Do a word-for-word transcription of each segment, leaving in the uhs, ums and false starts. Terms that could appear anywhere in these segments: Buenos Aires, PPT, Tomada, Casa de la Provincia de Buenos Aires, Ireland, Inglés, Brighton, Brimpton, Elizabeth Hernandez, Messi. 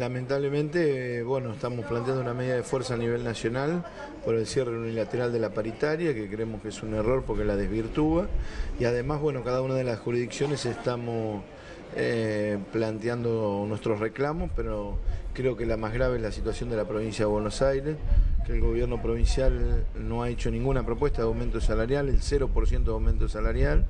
Lamentablemente, bueno, estamos planteando una medida de fuerza a nivel nacional por el cierre unilateral de la paritaria, que creemos que es un error porque la desvirtúa, y además, bueno, cada una de las jurisdicciones estamos eh, planteando nuestros reclamos, pero creo que la más grave es la situación de la provincia de Buenos Aires, que el gobierno provincial no ha hecho ninguna propuesta de aumento salarial, el cero por ciento de aumento salarial,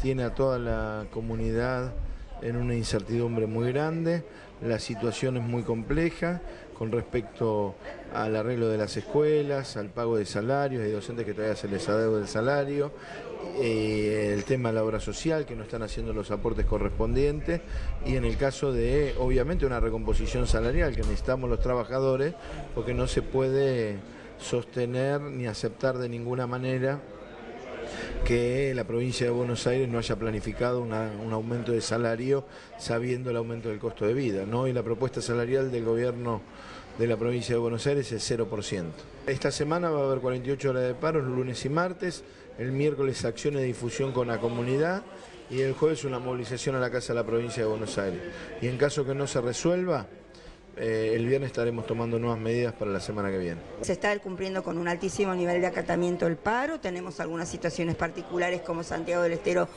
tiene a toda la comunidad en una incertidumbre muy grande, la situación es muy compleja con respecto al arreglo de las escuelas, al pago de salarios, hay docentes que todavía se les adeuda el salario, eh, el tema de la obra social, que no están haciendo los aportes correspondientes, y en el caso de, obviamente, una recomposición salarial que necesitamos los trabajadores, porque no se puede sostener ni aceptar de ninguna manera que la provincia de Buenos Aires no haya planificado una, un aumento de salario sabiendo el aumento del costo de vida, ¿no? Y la propuesta salarial del gobierno de la provincia de Buenos Aires es cero por ciento. Esta semana va a haber cuarenta y ocho horas de paro, los lunes y martes, el miércoles acciones de difusión con la comunidad y el jueves una movilización a la Casa de la Provincia de Buenos Aires. Y en caso que no se resuelva, Eh, el viernes estaremos tomando nuevas medidas para la semana que viene. Se está cumpliendo con un altísimo nivel de acatamiento del paro, tenemos algunas situaciones particulares como Santiago del Estero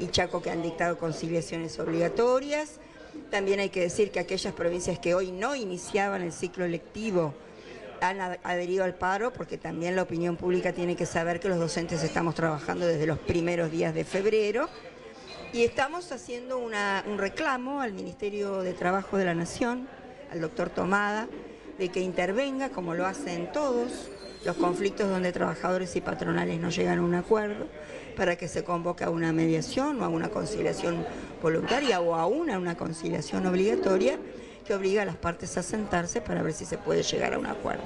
y Chaco que han dictado conciliaciones obligatorias. También hay que decir que aquellas provincias que hoy no iniciaban el ciclo electivo han adherido al paro, porque también la opinión pública tiene que saber que los docentes estamos trabajando desde los primeros días de febrero. Y estamos haciendo una, un reclamo al Ministerio de Trabajo de la Nación, al doctor Tomada, de que intervenga, como lo hacen todos los conflictos donde trabajadores y patronales no llegan a un acuerdo, para que se convoque a una mediación o a una conciliación voluntaria o aún a una conciliación obligatoria que obliga a las partes a sentarse para ver si se puede llegar a un acuerdo.